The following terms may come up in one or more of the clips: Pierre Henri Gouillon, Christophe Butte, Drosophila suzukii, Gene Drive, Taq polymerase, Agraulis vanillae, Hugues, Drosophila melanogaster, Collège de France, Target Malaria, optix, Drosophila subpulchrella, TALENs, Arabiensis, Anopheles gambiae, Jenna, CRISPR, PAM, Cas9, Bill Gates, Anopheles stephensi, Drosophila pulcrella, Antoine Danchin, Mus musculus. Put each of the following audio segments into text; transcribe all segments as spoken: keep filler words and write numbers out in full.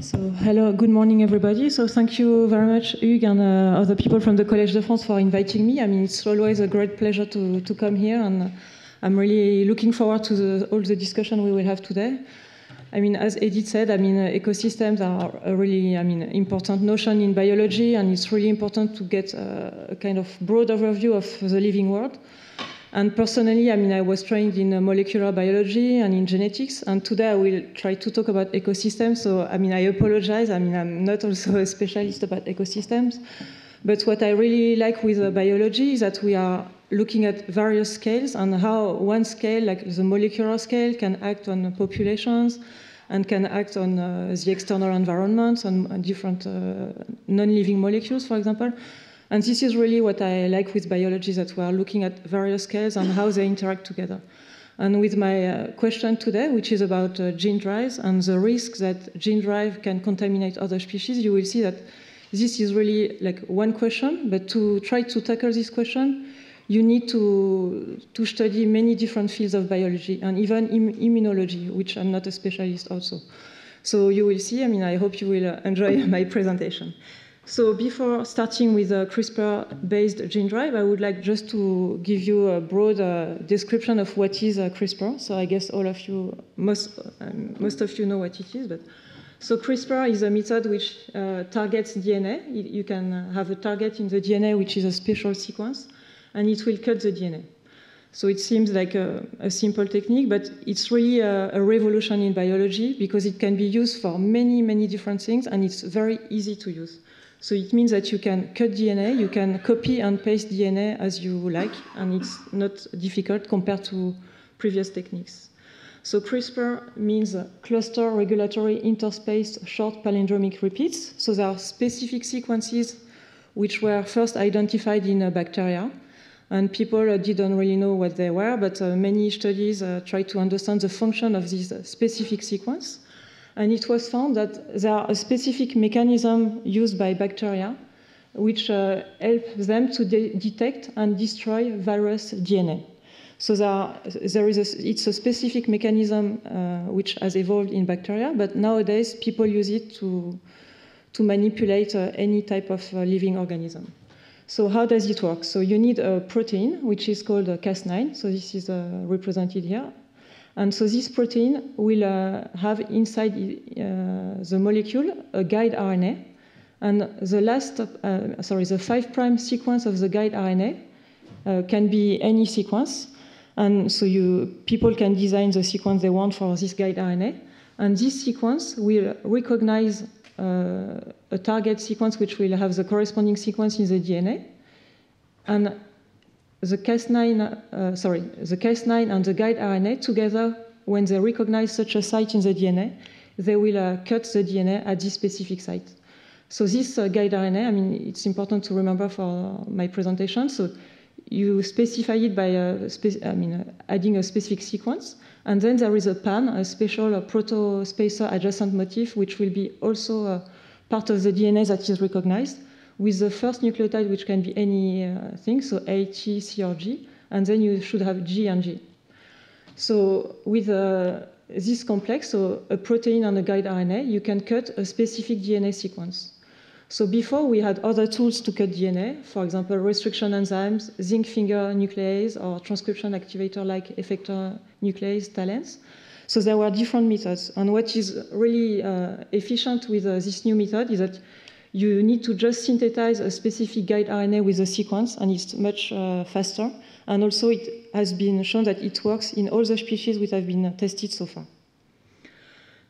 So, hello, good morning, everybody. So, thank you very much, Hugues, and uh, other people from the Collège de France for inviting me. I mean, it's always a great pleasure to, to come here, and I'm really looking forward to the, all the discussion we will have today. I mean, as Edith said, I mean, uh, ecosystems are a really, I mean, important notion in biology, and it's really important to get a, a kind of broad overview of the living world. And personally, I mean, I was trained in molecular biology and in genetics, and today I will try to talk about ecosystems. So, I mean, I apologize. I mean, I'm not also a specialist about ecosystems. But what I really like with biology is that we are looking at various scales and how one scale, like the molecular scale, can act on populations and can act on uh, the external environments, on different uh, non-living molecules, for example. And this is really what I like with biology, that we are looking at various scales and how they interact together. And with my uh, question today, which is about uh, gene drives and the risk that gene drive can contaminate other species, you will see that this is really like one question, but to try to tackle this question, you need to, to study many different fields of biology and even im immunology, which I'm not a specialist also. So you will see, I mean, I hope you will enjoy my presentation. So before starting with a CRISPR-based gene drive, I would like just to give you a broad uh, description of what is a CRISPR. So I guess all of you, most, um, most of you know what it is. But so CRISPR is a method which uh, targets D N A. You can have a target in the D N A, which is a special sequence, and it will cut the D N A. So it seems like a, a simple technique, but it's really a, a revolution in biology because it can be used for many, many different things, and it's very easy to use. So it means that you can cut D N A, you can copy and paste D N A as you like, and it's not difficult compared to previous techniques. So CRISPR means cluster regulatory interspaced short palindromic repeats. So there are specific sequences which were first identified in bacteria, and people didn't really know what they were, but many studies tried to understand the function of this specific sequence. And it was found that there are a specific mechanism used by bacteria which uh, help them to de detect and destroy virus D N A. So there are, there is a, it's a specific mechanism uh, which has evolved in bacteria, but nowadays people use it to, to manipulate uh, any type of uh, living organism. So how does it work? So you need a protein, which is called Cas nine. So this is uh, represented here. And so this protein will uh, have inside uh, the molecule a guide R N A, and the last, uh, sorry, the five prime sequence of the guide R N A uh, can be any sequence, and so you people can design the sequence they want for this guide R N A, and this sequence will recognize uh, a target sequence which will have the corresponding sequence in the D N A, and the Cas nine, uh, sorry, the Cas nine and the guide R N A together, when they recognize such a site in the D N A, they will uh, cut the D N A at this specific site. So this uh, guide R N A, I mean, it's important to remember for my presentation. So you specify it by, uh, spe I mean, uh, adding a specific sequence, and then there is a PAM, a special uh, proto-spacer adjacent motif, which will be also uh, part of the D N A that is recognized, with the first nucleotide, which can be any uh, thing, so A, T, C, or G, and then you should have G and G. So with uh, this complex, so a protein and a guide R N A, you can cut a specific D N A sequence. So before, we had other tools to cut D N A, for example, restriction enzymes, zinc finger nuclease, or transcription activator-like effector nuclease, TALENs. So there were different methods. And what is really uh, efficient with uh, this new method is that you need to just synthesize a specific guide R N A with a sequence, and it's much uh, faster. And also, it has been shown that it works in all the species which have been tested so far.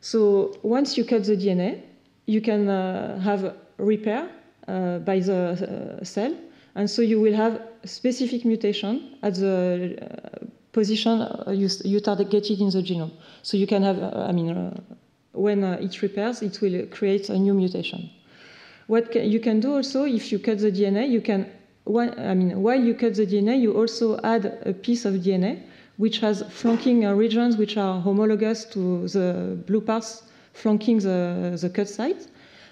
So once you cut the D N A, you can uh, have repair uh, by the uh, cell. And so you will have specific mutation at the uh, position you, you targeted in the genome. So you can have, uh, I mean, uh, when uh, it repairs, it will create a new mutation. What you can do also, if you cut the D N A, you can, I mean, while you cut the D N A, you also add a piece of D N A which has flanking regions which are homologous to the blue parts flanking the, the cut site.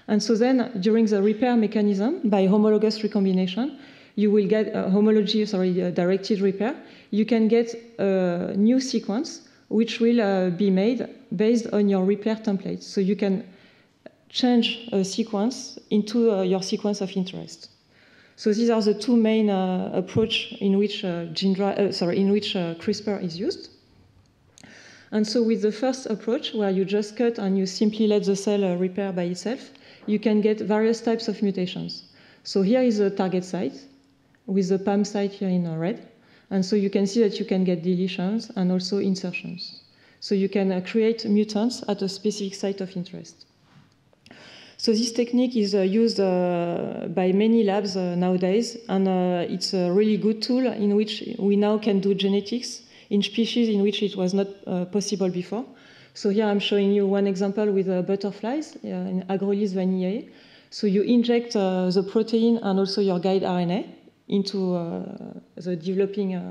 And so then, during the repair mechanism, by homologous recombination, you will get uh, homology, sorry, uh, directed repair. You can get a new sequence which will uh, be made based on your repair template. So you can change a sequence into uh, your sequence of interest. So these are the two main uh, approach in which uh, gene uh, sorry in which uh, CRISPR is used. And so with the first approach, where you just cut and you simply let the cell uh, repair by itself, you can get various types of mutations. So here is a target site with the P A M site here in red. And so you can see that you can get deletions and also insertions. So you can uh, create mutants at a specific site of interest. So this technique is uh, used uh, by many labs uh, nowadays, and uh, it's a really good tool in which we now can do genetics in species in which it was not uh, possible before. So here I'm showing you one example with uh, butterflies uh, in Agraulis vanillae. So you inject uh, the protein and also your guide R N A into uh, the developing uh,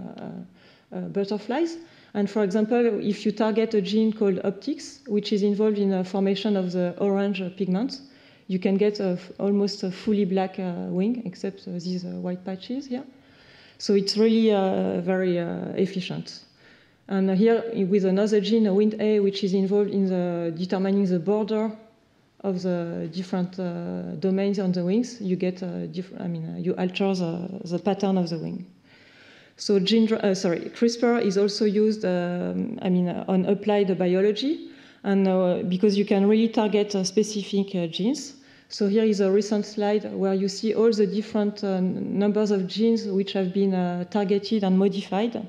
uh, butterflies. And for example, if you target a gene called optix, which is involved in the formation of the orange pigment, you can get a almost a fully black uh, wing, except uh, these uh, white patches here. So it's really uh, very uh, efficient. And here with another gene, Wnt A, which is involved in the determining the border of the different uh, domains on the wings, you get a different, I mean, uh, you alter the, the pattern of the wing. So gene, uh, sorry, CRISPR is also used, um, I mean, uh, on applied biology, and uh, because you can really target uh, specific uh, genes. So here is a recent slide where you see all the different uh, numbers of genes which have been uh, targeted and modified.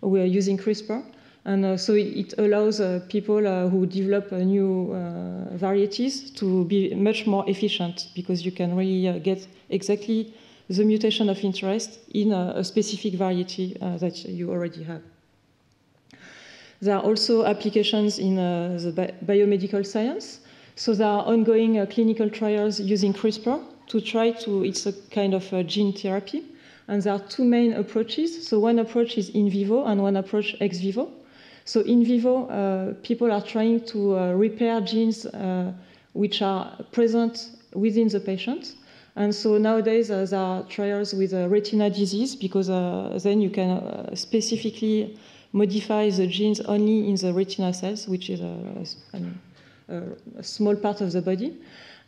We are using CRISPR, and uh, so it, it allows uh, people uh, who develop uh, new uh, varieties to be much more efficient, because you can really uh, get exactly the mutation of interest in a, a specific variety uh, that you already have. There are also applications in uh, the bi biomedical science. So there are ongoing uh, clinical trials using CRISPR to try to, it's a kind of uh, gene therapy. And there are two main approaches. So one approach is in vivo and one approach ex vivo. So in vivo, uh, people are trying to uh, repair genes uh, which are present within the patient. And so nowadays uh, there are trials with uh, retina disease, because uh, then you can uh, specifically modify the genes only in the retina cells, which is a, a, a small part of the body.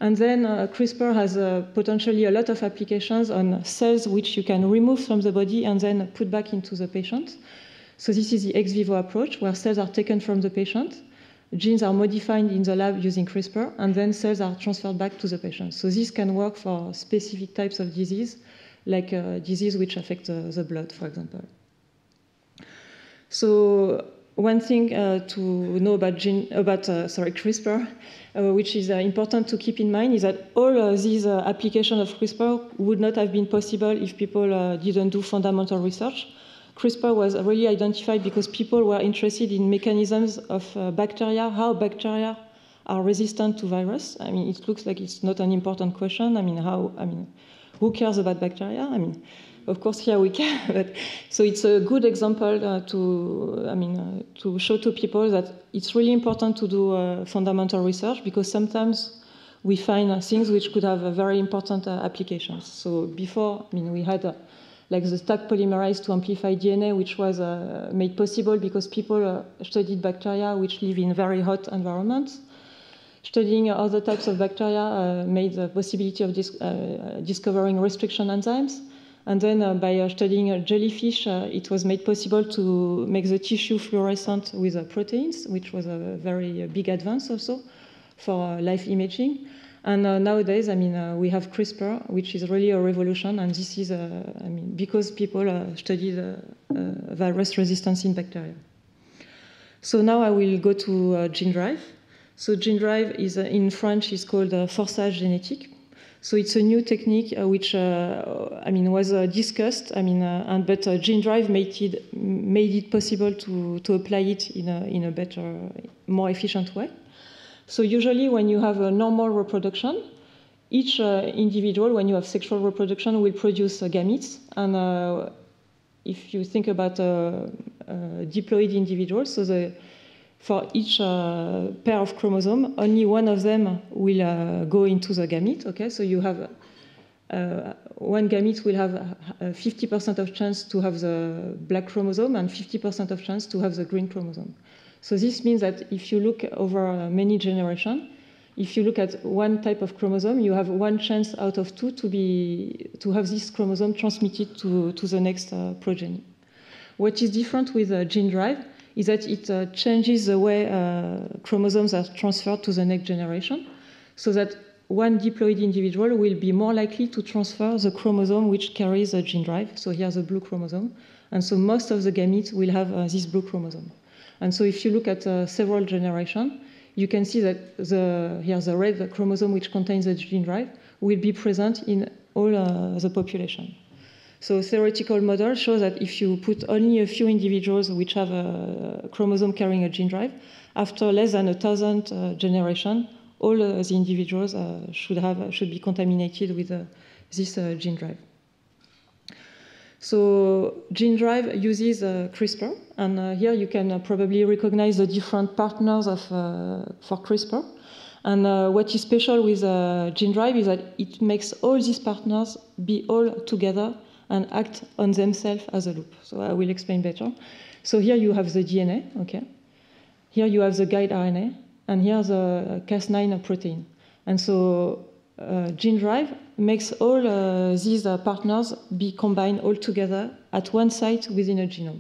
And then uh, CRISPR has uh, potentially a lot of applications on cells which you can remove from the body and then put back into the patient. So this is the ex vivo approach, where cells are taken from the patient, genes are modified in the lab using CRISPR, and then cells are transferred back to the patient. So this can work for specific types of disease, like uh, disease which affect uh, the blood, for example. So one thing uh, to know about, gene, about uh, sorry, CRISPR, uh, which is uh, important to keep in mind, is that all uh, these uh, applications of CRISPR would not have been possible if people uh, didn't do fundamental research. CRISPR was really identified because people were interested in mechanisms of uh, bacteria, how bacteria are resistant to virus. I mean, it looks like it's not an important question. I mean, how? I mean, who cares about bacteria? I mean, of course, here we can. But so it's a good example uh, to, I mean, uh, to show to people that it's really important to do uh, fundamental research, because sometimes we find uh, things which could have uh, very important uh, applications. So before, I mean, we had uh, like the Taq polymerase to amplify D N A, which was uh, made possible because people uh, studied bacteria which live in very hot environments. Studying other types of bacteria uh, made the possibility of dis uh, discovering restriction enzymes. And then uh, by uh, studying uh, jellyfish, uh, it was made possible to make the tissue fluorescent with uh, proteins, which was a very uh, big advance also for uh, life imaging. And uh, nowadays, I mean, uh, we have CRISPR, which is really a revolution. And this is, uh, I mean, because people uh, studied uh, uh, virus resistance in bacteria. So now I will go to uh, gene drive. So gene drive is, uh, in French, is called uh, forçage génétique. So it's a new technique uh, which, uh, I mean, was uh, discussed. I mean, uh, and but uh, gene drive made it made it possible to to apply it in a in a better, more efficient way. So usually, when you have a normal reproduction, each uh, individual, when you have sexual reproduction, will produce uh, gametes. And uh, if you think about uh, uh, diploid individuals, so the for each uh, pair of chromosomes, only one of them will uh, go into the gamete. Okay, so you have uh, one gamete will have fifty percent of chance to have the black chromosome and fifty percent of chance to have the green chromosome. So this means that if you look over many generations, If you look at one type of chromosome, you have one chance out of two to, be, to have this chromosome transmitted to, to the next uh, progeny. What is different with uh, gene drive is that it uh, changes the way uh, chromosomes are transferred to the next generation, so that one diploid individual will be more likely to transfer the chromosome which carries a gene drive. So here's a blue chromosome. And so most of the gametes will have uh, this blue chromosome. And so if you look at uh, several generations, you can see that the, here's the red chromosome which contains the gene drive will be present in all uh, the population. So a theoretical model shows that if you put only a few individuals which have a chromosome carrying a gene drive, after less than a thousand uh, generations, all uh, the individuals uh, should, have, should be contaminated with uh, this uh, gene drive. So gene drive uses uh, CRISPR, and uh, here you can uh, probably recognize the different partners of, uh, for CRISPR. And uh, what is special with uh, gene drive is that it makes all these partners be all together and act on themselves as a loop. So I will explain better. So here you have the D N A, okay? Here you have the guide R N A, and here the Cas nine protein. And so Uh, gene drive makes all uh, these uh, partners be combined all together at one site within a genome.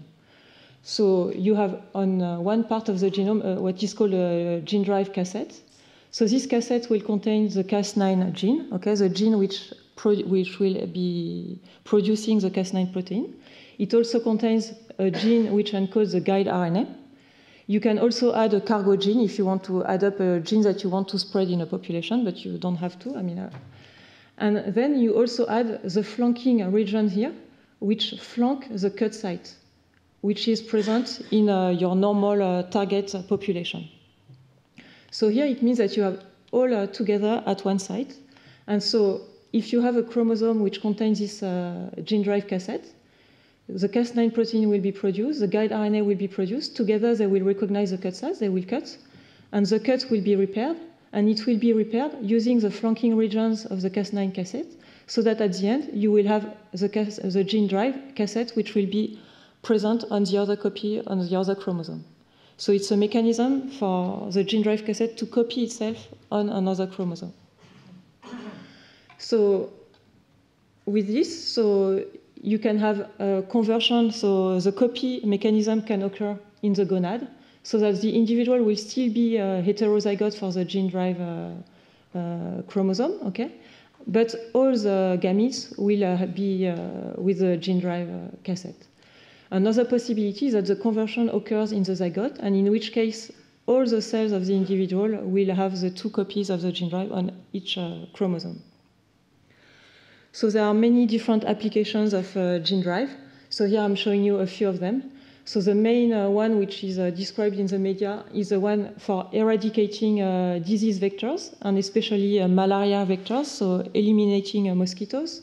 So you have on uh, one part of the genome uh, what is called a gene drive cassette. So this cassette will contain the Cas nine gene, okay, the gene which, which will be producing the Cas nine protein. It also contains a gene which encodes the guide R N A. You can also add a cargo gene if you want to add up a gene that you want to spread in a population, but you don't have to. I mean, uh, and then you also add the flanking region here, which flank the cut site, which is present in uh, your normal uh, target population. So here it means that you have all uh, together at one site. And so if you have a chromosome which contains this uh, gene drive cassette, the Cas nine protein will be produced, the guide R N A will be produced. Together they will recognize the cut sites, they will cut, and the cut will be repaired, and it will be repaired using the flanking regions of the Cas nine cassette, so that at the end you will have the, cas the gene drive cassette which will be present on the other copy, on the other chromosome. So it's a mechanism for the gene drive cassette to copy itself on another chromosome. So with this, so you can have a conversion, so the copy mechanism can occur in the gonad, so that the individual will still be uh, heterozygote for the gene drive uh, uh, chromosome, okay? But all the gametes will uh, be uh, with the gene drive uh, cassette. Another possibility is that the conversion occurs in the zygote, and in which case all the cells of the individual will have the two copies of the gene drive on each uh, chromosome. So there are many different applications of uh, gene drive. So here I'm showing you a few of them. So the main uh, one which is uh, described in the media is the one for eradicating uh, disease vectors, and especially uh, malaria vectors, so eliminating uh, mosquitoes.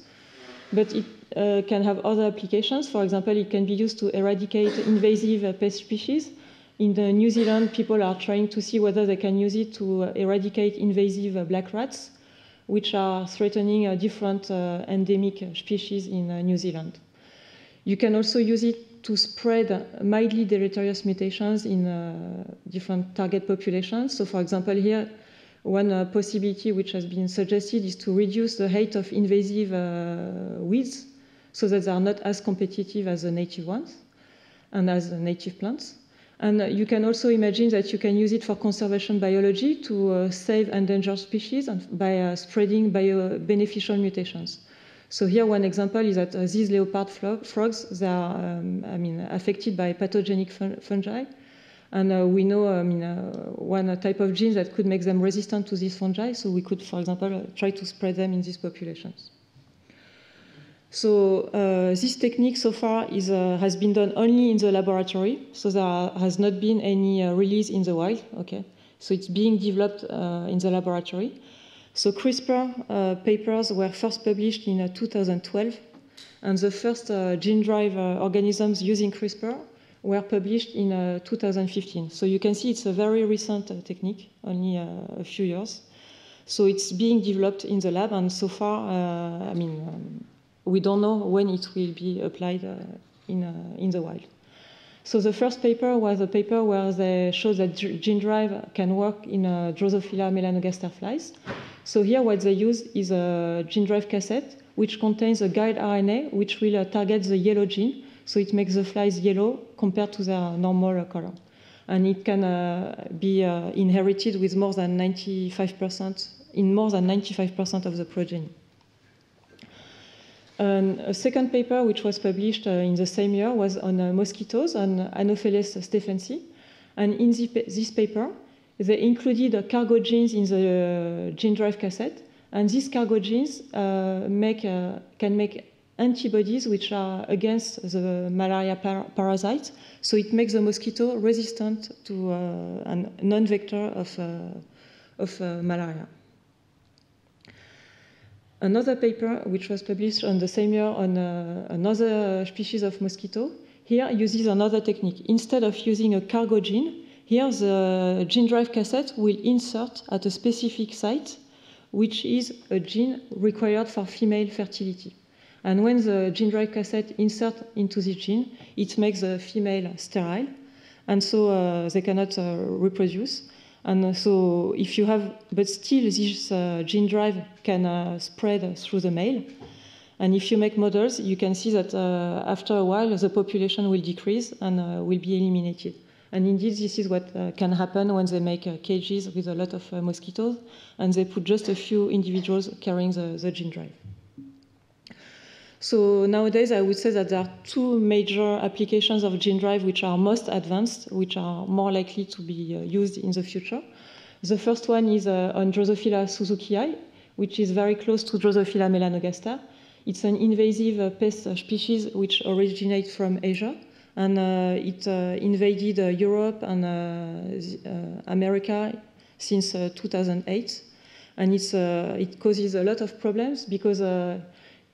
But it uh, can have other applications. For example, it can be used to eradicate invasive uh, pest species. In uh, New Zealand, people are trying to see whether they can use it to uh, eradicate invasive uh, black rats, which are threatening uh, different uh, endemic species in uh, New Zealand. You can also use it to spread mildly deleterious mutations in uh, different target populations. So for example here, one uh, possibility which has been suggested is to reduce the height of invasive uh, weeds so that they are not as competitive as the native ones and as the native plants. And you can also imagine that you can use it for conservation biology to uh, save endangered species and by uh, spreading bio beneficial mutations. So here one example is that uh, these leopard frogs, they are um, I mean, affected by pathogenic fun fungi. And uh, we know I mean, uh, one type of gene that could make them resistant to these fungi. So we could, for example, uh, try to spread them in these populations. So uh, this technique so far is, uh, has been done only in the laboratory, so there are, has not been any uh, release in the wild. Okay, so it's being developed uh, in the laboratory. So CRISPR uh, papers were first published in uh, two thousand twelve, and the first uh, gene drive uh, organisms using CRISPR were published in uh, two thousand fifteen. So you can see it's a very recent uh, technique, only uh, a few years. So it's being developed in the lab, and so far, uh, I mean, um, we don't know when it will be applied uh, in, uh, in the wild. So the first paper was a paper where they showed that gene drive can work in uh, Drosophila melanogaster flies. So here what they use is a gene drive cassette, which contains a guide R N A, which will uh, target the yellow gene. So it makes the flies yellow compared to their normal uh, color. And it can uh, be uh, inherited with more than ninety-five percent, in more than ninety-five percent of the progeny. And a second paper, which was published uh, in the same year, was on uh, mosquitoes, on Anopheles stephensi. And in the, this paper, they included uh, cargo genes in the uh, gene drive cassette. And these cargo genes uh, make, uh, can make antibodies which are against the malaria par parasite. So it makes the mosquito resistant to uh, a non-vector of, uh, of uh, malaria. Another paper, which was published on the same year on uh, another species of mosquito, here uses another technique. Instead of using a cargo gene, here the gene drive cassette will insert at a specific site, which is a gene required for female fertility. And when the gene drive cassette inserts into the gene, it makes the female sterile, and so uh, they cannot uh, reproduce. And so if you have, but still this uh, gene drive can uh, spread through the male. And if you make models, you can see that uh, after a while, the population will decrease and uh, will be eliminated. And indeed, this is what uh, can happen when they make uh, cages with a lot of uh, mosquitoes, and they put just a few individuals carrying the, the gene drive. So nowadays, I would say that there are two major applications of gene drive which are most advanced, which are more likely to be uh, used in the future. The first one is uh, on Drosophila suzukii, which is very close to Drosophila melanogaster. It's an invasive uh, pest species which originates from Asia, and uh, it uh, invaded uh, Europe and uh, uh, America since uh, two thousand eight. And it's, uh, it causes a lot of problems because uh,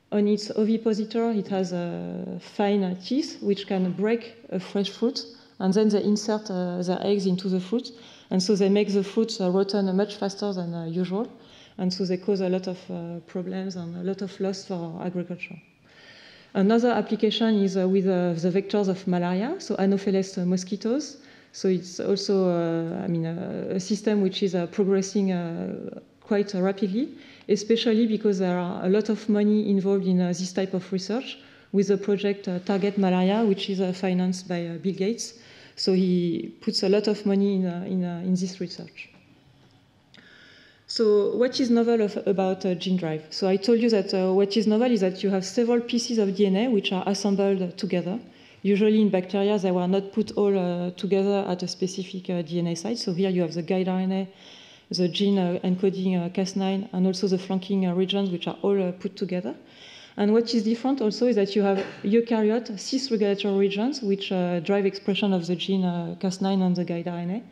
on its ovipositor, it has uh, fine teeth which can break a fresh fruit, and then they insert uh, their eggs into the fruit, and so they make the fruit uh, rotten much faster than uh, usual, and so they cause a lot of uh, problems and a lot of loss for agriculture. Another application is uh, with uh, the vectors of malaria, so Anopheles mosquitoes. So it's also, uh, I mean, uh, a system which is uh, progressing Uh, quite rapidly, especially because there are a lot of money involved in uh, this type of research with the project uh, Target Malaria, which is uh, financed by uh, Bill Gates. So he puts a lot of money in, uh, in, uh, in this research. So what is novel of, about uh, gene drive? So I told you that uh, what is novel is that you have several pieces of D N A which are assembled together. Usually in bacteria, they were not put all uh, together at a specific uh, D N A site. So here you have the guide R N A, the gene uh, encoding uh, Cas nine, and also the flanking uh, regions, which are all uh, put together. And what is different also is that you have eukaryote cis regulatory regions, which uh, drive expression of the gene uh, Cas nine and the guide R N A,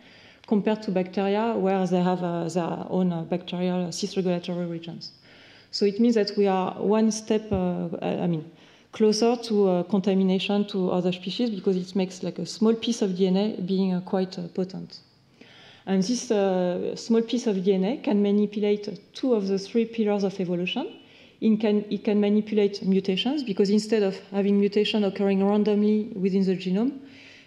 compared to bacteria, where they have uh, their own uh, bacterial cis regulatory regions. So it means that we are one step, uh, I mean, closer to uh, contamination to other species, because it makes like a small piece of D N A being uh, quite uh, potent. And this uh, small piece of D N A can manipulate two of the three pillars of evolution. It can, it can manipulate mutations, because instead of having mutation occurring randomly within the genome,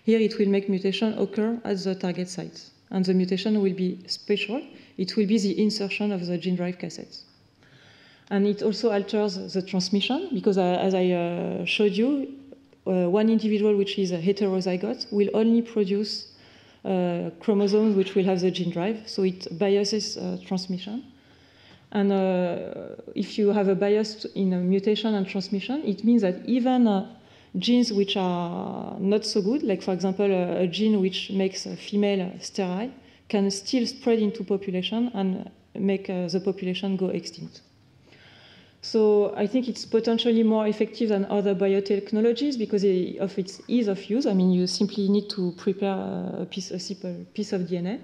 here it will make mutation occur at the target site. And the mutation will be special. It will be the insertion of the gene drive cassettes. And it also alters the transmission, because uh, as I uh, showed you, uh, one individual which is a heterozygote will only produce Uh, chromosomes which will have the gene drive, so it biases uh, transmission. And uh, if you have a bias in a mutation and transmission, it means that even uh, genes which are not so good, like for example uh, a gene which makes a female sterile, can still spread into population and make uh, the population go extinct. So I think it's potentially more effective than other biotechnologies because of its ease of use. I mean, you simply need to prepare a piece, a simple piece of D N A.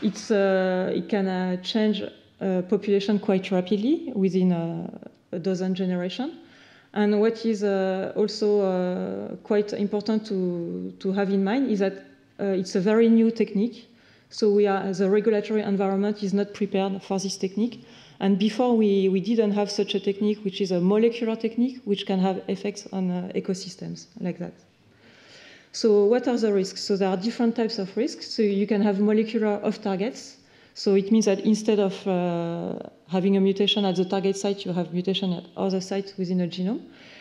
It's, uh, it can uh, change uh, population quite rapidly within uh, a dozen generations. And what is uh, also uh, quite important to, to have in mind is that uh, it's a very new technique. So we are, the regulatory environment is not prepared for this technique. And before, we, we didn't have such a technique, which is a molecular technique, which can have effects on uh, ecosystems like that. So what are the risks? So there are different types of risks. So you can have molecular off-targets. So it means that instead of uh, having a mutation at the target site, you have mutation at other sites within a genome.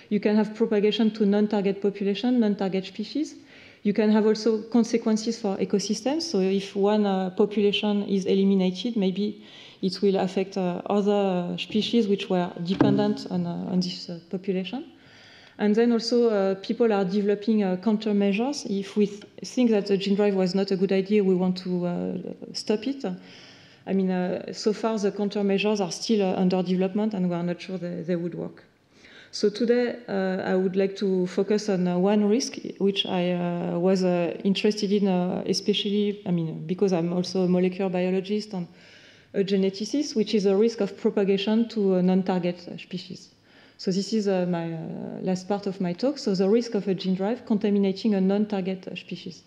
You can have propagation to non-target population, non-target species. You can have also consequences for ecosystems. So if one uh, population is eliminated, maybe it will affect uh, other species which were dependent on, uh, on this uh, population. And then also uh, people are developing uh, countermeasures. If we th think that the gene drive was not a good idea, we want to uh, stop it. I mean, uh, so far the countermeasures are still uh, under development and we are not sure they, they would work. So today uh, I would like to focus on uh, one risk, which I uh, was uh, interested in, uh, especially, I mean, because I'm also a molecular biologist and a geneticist, which is a risk of propagation to uh, non-target species. So this is uh, my uh, last part of my talk. So the risk of a gene drive contaminating a non-target species.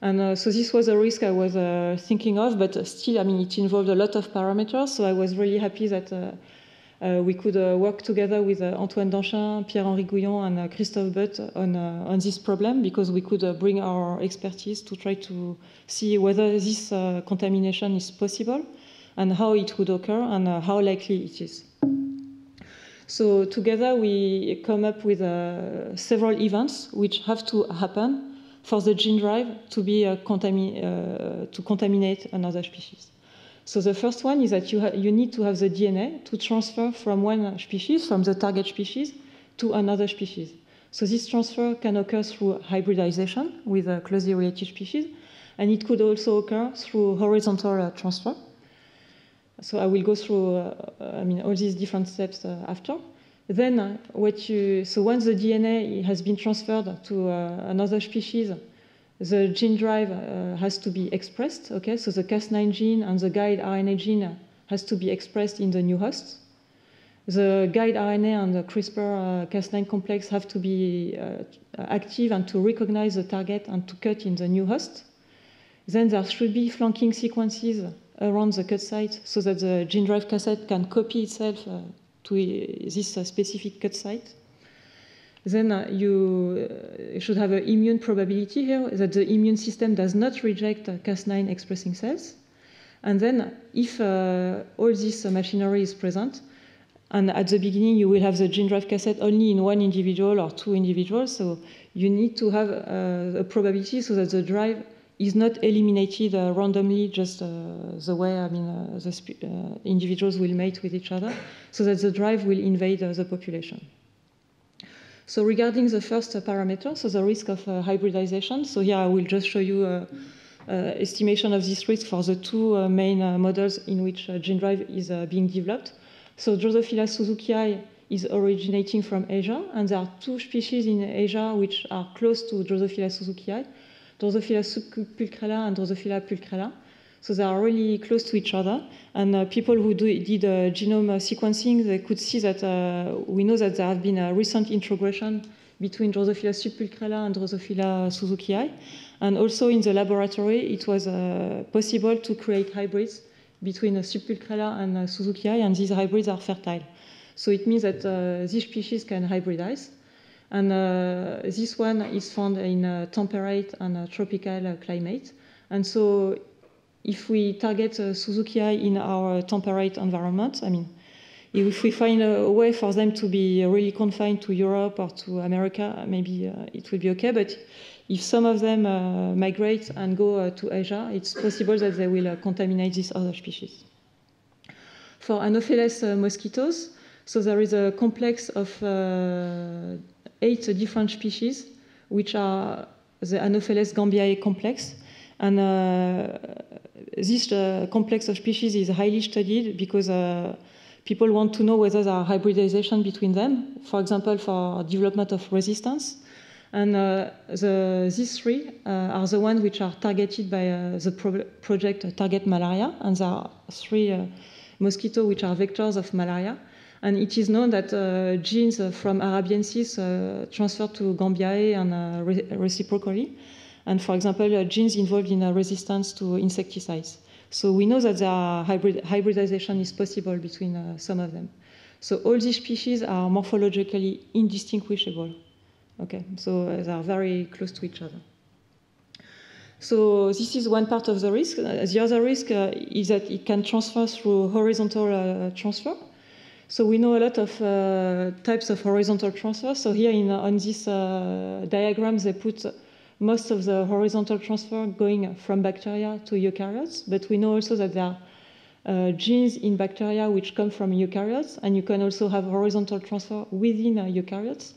And uh, so this was a risk I was uh, thinking of, but still, I mean, it involved a lot of parameters. So I was really happy that uh, uh, we could uh, work together with uh, Antoine Danchin, Pierre Henri Gouillon, and uh, Christophe Butte on, uh, on this problem, because we could uh, bring our expertise to try to see whether this uh, contamination is possible and how it would occur and uh, how likely it is. So together we come up with uh, several events which have to happen for the gene drive to be uh, contami uh, to contaminate another species. So the first one is that you, you need to have the D N A to transfer from one species, from the target species, to another species. So this transfer can occur through hybridization with uh, closely related species, and it could also occur through horizontal uh, transfer. So I will go through, uh, I mean, all these different steps uh, after. Then, uh, what you so once the D N A has been transferred to uh, another species, the gene drive uh, has to be expressed. Okay, so the Cas nine gene and the guide R N A gene has to be expressed in the new host. The guide R N A and the CRISPR uh, Cas nine complex have to be uh, active and to recognize the target and to cut in the new host. Then there should be flanking sequences around the cut site so that the gene drive cassette can copy itself uh, to uh, this uh, specific cut site. Then uh, you uh, should have an immune probability here that the immune system does not reject uh, Cas nine expressing cells. And then if uh, all this uh, machinery is present, and at the beginning you will have the gene drive cassette only in one individual or two individuals, so you need to have uh, a probability so that the drive is not eliminated uh, randomly, just uh, the way I mean uh, the sp uh, individuals will mate with each other, so that the drive will invade uh, the population. So regarding the first uh, parameter, so the risk of uh, hybridization. So here I will just show you uh, uh, estimation of this risk for the two uh, main uh, models in which uh, gene drive is uh, being developed. So Drosophila suzukii is originating from Asia, and there are two species in Asia which are close to Drosophila suzukii. Drosophila subpulchrella and Drosophila pulcrella. So they are really close to each other. And uh, people who do, did uh, genome uh, sequencing, they could see that uh, we know that there have been a recent integration between Drosophila subpulchrella and Drosophila suzukii. And also in the laboratory, it was uh, possible to create hybrids between uh, subpulchrella and uh, suzukii, and these hybrids are fertile. So it means that uh, these species can hybridize. And uh, this one is found in uh, temperate and uh, tropical uh, climate. And so if we target uh, suzukii in our temperate environment, I mean, if we find a way for them to be really confined to Europe or to America, maybe uh, it will be okay. But if some of them uh, migrate and go uh, to Asia, it's possible that they will uh, contaminate these other species. For Anopheles uh, mosquitoes, so there is a complex of uh, eight different species, which are the Anopheles gambiae complex. And uh, this uh, complex of species is highly studied because uh, people want to know whether there are hybridization between them, for example, for development of resistance. And uh, the, these three uh, are the ones which are targeted by uh, the pro project Target Malaria. And there are three uh, mosquitoes which are vectors of malaria. And it is known that uh, genes from Arabiensis uh, transfer to Gambiae and uh, re reciprocally. And for example, uh, genes involved in uh, resistance to insecticides. So we know that there are hybrid hybridization is possible between uh, some of them. So all these species are morphologically indistinguishable. Okay, so uh, they are very close to each other. So this is one part of the risk. Uh, the other risk uh, is that it can transfer through horizontal uh, transfer. So we know a lot of uh, types of horizontal transfer. So here in, uh, on this uh, diagram, they put most of the horizontal transfer going from bacteria to eukaryotes. But we know also that there are uh, genes in bacteria which come from eukaryotes. And you can also have horizontal transfer within uh, eukaryotes.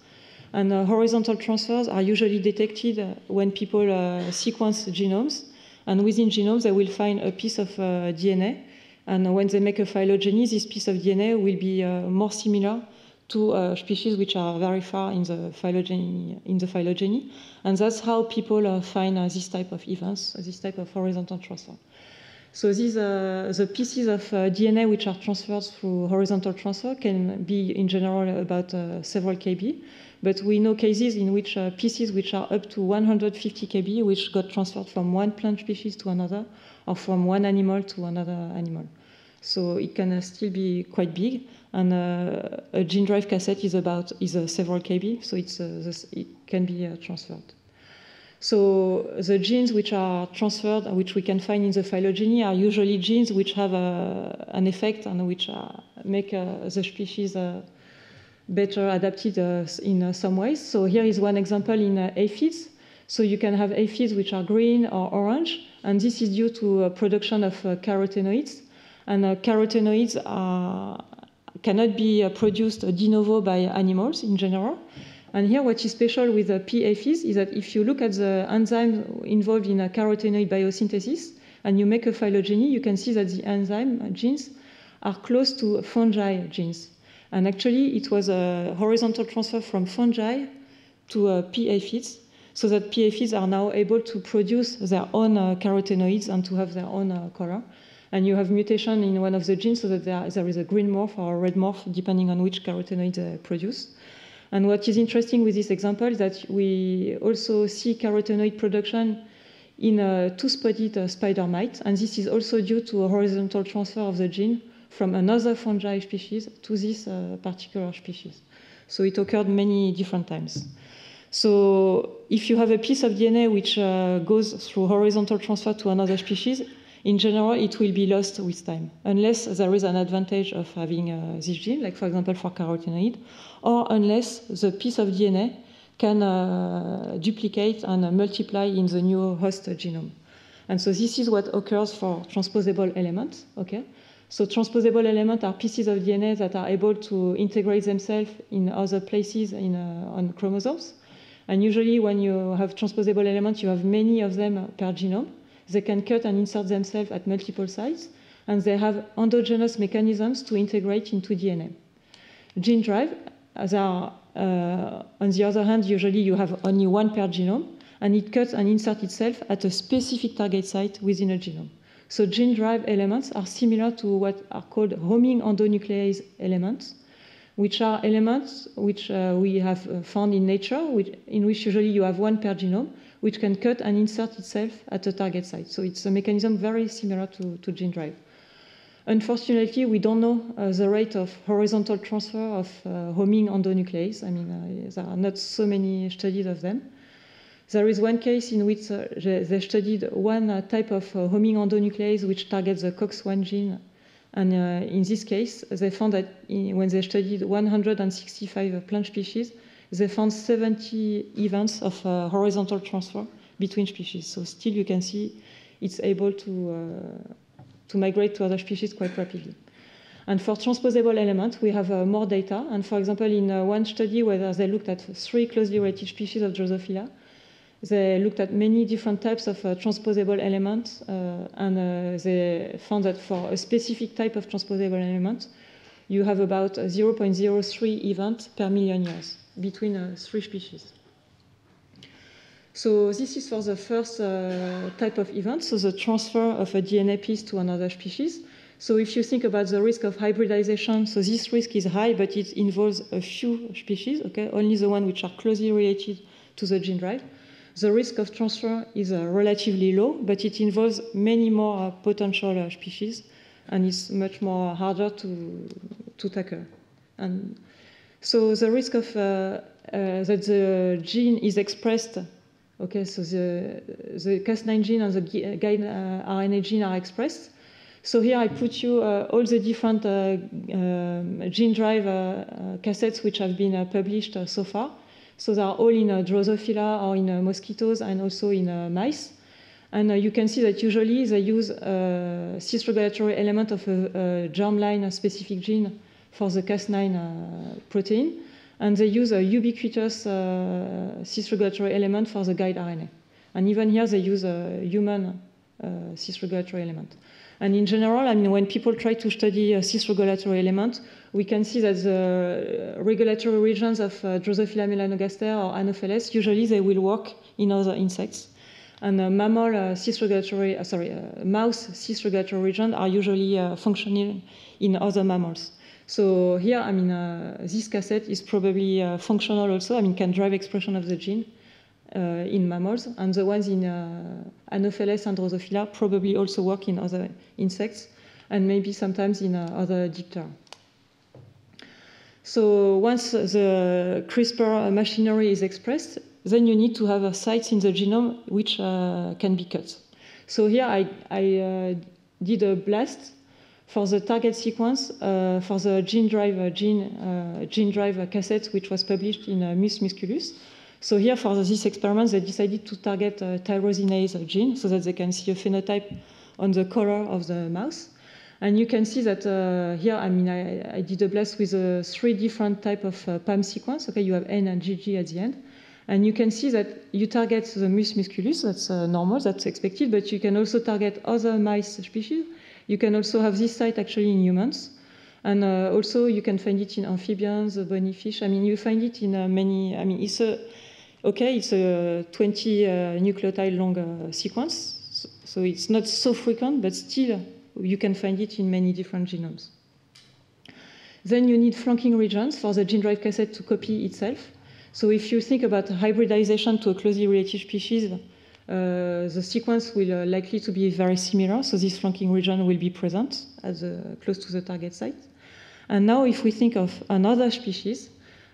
And uh, horizontal transfers are usually detected when people uh, sequence genomes. And within genomes, they will find a piece of uh, D N A. And when they make a phylogeny, this piece of D N A will be uh, more similar to uh, species which are very far in the phylogeny. In the phylogeny. And that's how people uh, find uh, this type of events, this type of horizontal transfer. So these uh, the pieces of uh, D N A which are transferred through horizontal transfer can be, in general, about uh, several K B. But we know cases in which uh, pieces which are up to one hundred fifty K B, which got transferred from one plant species to another, or from one animal to another animal. So it can uh, still be quite big. And uh, a gene drive cassette is about is uh, several K B, so it's, uh, this, it can be uh, transferred. So the genes which are transferred, which we can find in the phylogeny, are usually genes which have uh, an effect and which uh, make uh, the species uh, better adapted uh, in uh, some ways. So here is one example in uh, aphids. So you can have aphids which are green or orange, and this is due to uh, production of uh, carotenoids. And uh, carotenoids are, cannot be uh, produced de novo by animals in general. And here what is special with uh, P. aphids is that if you look at the enzyme involved in a carotenoid biosynthesis, and you make a phylogeny, you can see that the enzyme genes are close to fungi genes. And actually, it was a horizontal transfer from fungi to uh, P. aphids, so that P. aphids are now able to produce their own uh, carotenoids and to have their own uh, color. And you have mutation in one of the genes so that there, there is a green morph or a red morph, depending on which carotenoid they produce. And what is interesting with this example is that we also see carotenoid production in a two-spotted uh, spider mite. And this is also due to a horizontal transfer of the gene from another fungi species to this uh, particular species. So it occurred many different times. So if you have a piece of D N A which uh, goes through horizontal transfer to another species, in general, it will be lost with time, unless there is an advantage of having uh, this gene, like for example for carotenoid, or unless the piece of D N A can uh, duplicate and uh, multiply in the new host genome. And so this is what occurs for transposable elements. Okay? So transposable elements are pieces of D N A that are able to integrate themselves in other places in, uh, on chromosomes. And usually when you have transposable elements, you have many of them per genome. They can cut and insert themselves at multiple sites, and they have endogenous mechanisms to integrate into D N A. Gene drive, they are, uh, on the other hand, usually you have only one per genome, and it cuts and inserts itself at a specific target site within a genome. So gene drive elements are similar to what are called homing endonuclease elements, which are elements which uh, we have found in nature, which, in which usually you have one per genome, which can cut and insert itself at a target site. So it's a mechanism very similar to, to gene drive. Unfortunately, we don't know uh, the rate of horizontal transfer of uh, homing endonuclease. I mean, uh, there are not so many studies of them. There is one case in which uh, they studied one uh, type of uh, homing endonuclease which targets the COX one gene. And uh, in this case, they found that in, when they studied one hundred sixty-five plant species, they found seventy events of uh, horizontal transfer between species. So still you can see it's able to, uh, to migrate to other species quite rapidly. And for transposable elements, we have uh, more data. And for example, in uh, one study where they looked at three closely related species of Drosophila, they looked at many different types of uh, transposable elements, uh, and uh, they found that for a specific type of transposable element, you have about zero point zero three events per million years between uh, three species. So this is for the first uh, type of event, so the transfer of a D N A piece to another species. So if you think about the risk of hybridization, so this risk is high, but it involves a few species, okay? Only the ones which are closely related to the gene drive. The risk of transfer is uh, relatively low, but it involves many more uh, potential uh, species, and it's much more harder to, to tackle. And So the risk of uh, uh, that the gene is expressed, okay, so the, the Cas nine gene and the guide uh, R N A gene are expressed. So here I put you uh, all the different uh, uh, gene drive uh, uh, cassettes which have been uh, published uh, so far. So they are all in uh, Drosophila or in uh, mosquitoes and also in uh, mice. And uh, you can see that usually they use a uh, cis regulatory element of a, a germline specific gene for the Cas nine uh, protein. And they use a ubiquitous uh, cis regulatory element for the guide R N A. And even here they use a human uh, cis regulatory element. And in general, I mean, when people try to study a cis regulatory element, we can see that the regulatory regions of uh, Drosophila melanogaster or Anopheles, usually they will work in other insects. And uh, mammal uh, cis regulatory, uh, sorry, uh, mouse cis regulatory regions are usually uh, functional in other mammals. So here, I mean, uh, this cassette is probably uh, functional also. I mean, can drive expression of the gene uh, in mammals, and the ones in uh, Anopheles and Drosophila probably also work in other insects, and maybe sometimes in uh, other diptera. So once the CRISPR machinery is expressed, then you need to have uh, sites in the genome which uh, can be cut. So here I, I uh, did a blast for the target sequence uh, for the gene drive uh, gene uh, gene drive cassette, which was published in uh, Mus musculus. So here for this experiment, they decided to target uh, tyrosinase gene so that they can see a phenotype on the color of the mouse. And you can see that uh, here, I mean, I, I did a blast with uh, three different type of uh, P A M sequence. Okay, you have N and G G at the end. And you can see that you target the Mus musculus, that's uh, normal, that's expected, but you can also target other mice species. You can also have this site actually in humans. And uh, also you can find it in amphibians, bony fish. I mean, you find it in uh, many, I mean, it's a, okay, it's a twenty uh, nucleotide long uh, sequence. So it's not so frequent, but still you can find it in many different genomes. Then you need flanking regions for the gene drive cassette to copy itself. So if you think about hybridization to a closely related species, uh, the sequence will uh, likely to be very similar. So this flanking region will be present as uh, close to the target site. And now if we think of another species,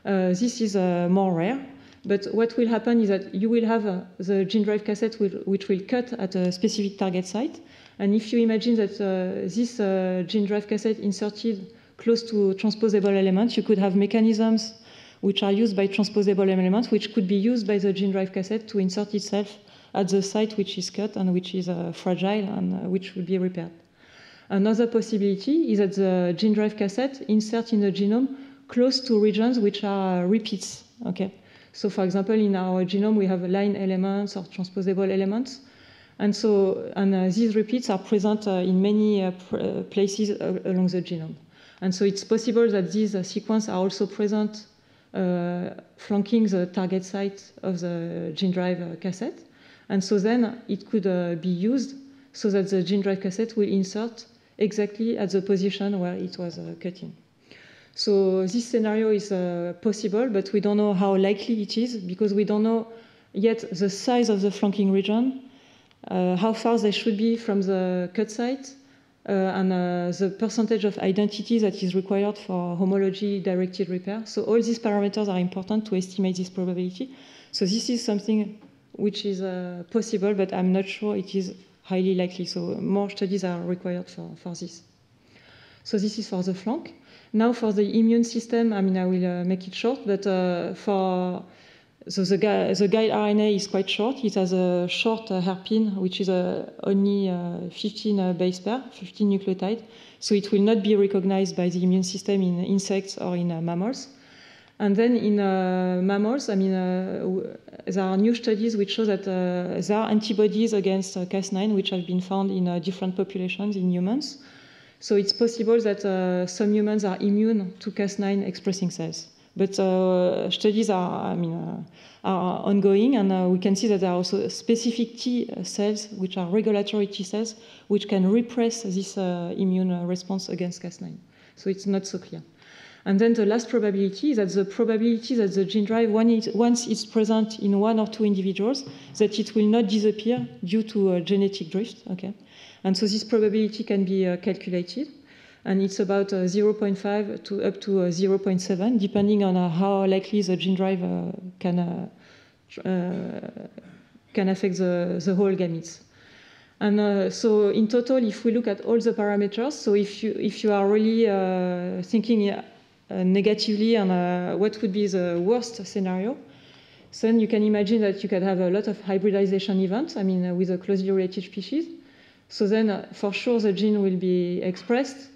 uh, this is uh, more rare. But what will happen is that you will have uh, the gene drive cassette will, which will cut at a specific target site. And if you imagine that uh, this uh, gene drive cassette inserted close to transposable elements, you could have mechanisms which are used by transposable elements, which could be used by the gene drive cassette to insert itself at the site which is cut and which is uh, fragile and uh, which will be repaired. Another possibility is that the gene drive cassette inserts in the genome close to regions which are uh, repeats. Okay? So for example, in our genome, we have line elements or transposable elements. And so and, uh, these repeats are present uh, in many uh, uh, places uh, along the genome. And so it's possible that these uh, sequences are also present uh, flanking the target site of the gene drive uh, cassette. And so then it could uh, be used so that the gene drive cassette will insert exactly at the position where it was uh, cut in. So this scenario is uh, possible, but we don't know how likely it is because we don't know yet the size of the flanking region, Uh, how far they should be from the cut site, uh, and uh, the percentage of identity that is required for homology-directed repair. So all these parameters are important to estimate this probability. So this is something which is uh, possible, but I'm not sure it is highly likely. So more studies are required for, for this. So this is for the flank. Now for the immune system, I mean, I will uh, make it short, but uh, for... So the, gu the guide R N A is quite short. It has a short uh, hairpin, which is uh, only uh, fifteen uh, base pair, fifteen nucleotide. So it will not be recognized by the immune system in insects or in uh, mammals. And then in uh, mammals, I mean, uh, there are new studies which show that uh, there are antibodies against uh, Cas nine, which have been found in uh, different populations in humans. So it's possible that uh, some humans are immune to Cas nine expressing cells. But uh, studies are, I mean, uh, are ongoing, and uh, we can see that there are also specific T cells, which are regulatory T cells, which can repress this uh, immune response against Cas nine. So it's not so clear. And then the last probability is that the probability that the gene drive, when it, once it's present in one or two individuals, that it will not disappear due to uh, genetic drift. Okay? And so this probability can be uh, calculated. and it's about uh, zero point five to up to uh, zero point seven, depending on uh, how likely the gene drive uh, can uh, uh, can affect the, the whole gametes. And uh, so in total, if we look at all the parameters, so if you if you are really uh, thinking uh, negatively on uh, what would be the worst scenario, then you can imagine that you could have a lot of hybridization events, I mean, uh, with a closely related species. So then, uh, for sure, the gene will be expressed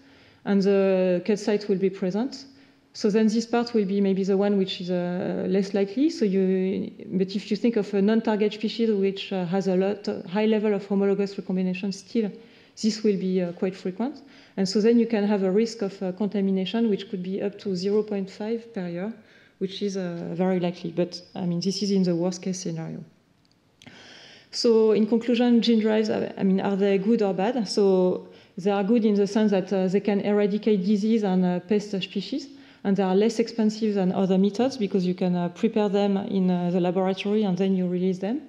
and the cut site will be present. So then this part will be maybe the one which is uh, less likely. So you, but if you think of a non-target species which uh, has a lot, high level of homologous recombination still, this will be uh, quite frequent. And so then you can have a risk of uh, contamination which could be up to zero point five per year, which is uh, very likely. But I mean, this is in the worst case scenario. So in conclusion, gene drives, I mean, are they good or bad? So they are good in the sense that uh, they can eradicate disease and uh, pest species, and they are less expensive than other methods because you can uh, prepare them in uh, the laboratory and then you release them.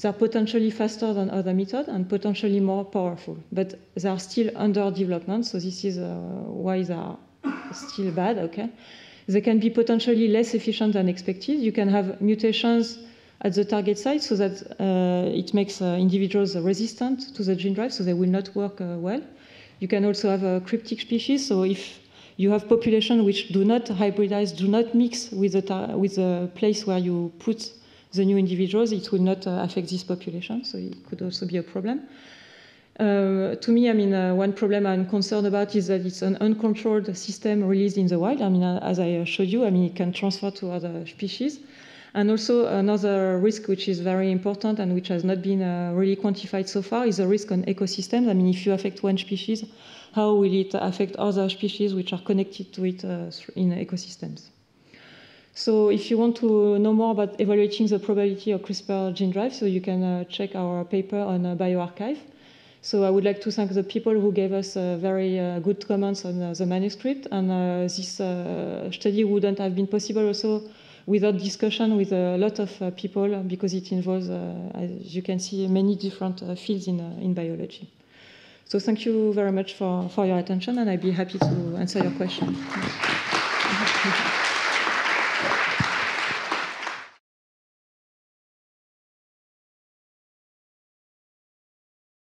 They are potentially faster than other methods and potentially more powerful, but they are still under development, so this is uh, why they are still bad, okay? They can be potentially less efficient than expected. You can have mutations at the target site so that uh, it makes uh, individuals resistant to the gene drive, so they will not work uh, well. You can also have a cryptic species, so if you have populations which do not hybridize, do not mix with the, with the place where you put the new individuals, it will not uh, affect this population, so it could also be a problem. Uh, to me, I mean, uh, one problem I'm concerned about is that it's an uncontrolled system released in the wild. I mean, as I showed you, I mean, it can transfer to other species. And also another risk which is very important and which has not been uh, really quantified so far is the risk on ecosystems. I mean, if you affect one species, how will it affect other species which are connected to it uh, in ecosystems? So if you want to know more about evaluating the probability of CRISPR gene drive, so you can uh, check our paper on uh, bioarchive. So I would like to thank the people who gave us uh, very uh, good comments on uh, the manuscript. And uh, this uh, study wouldn't have been possible also without discussion with a lot of uh, people, because it involves, uh, as you can see, many different uh, fields in, uh, in biology. So thank you very much for, for your attention, and I'd be happy to answer your questions.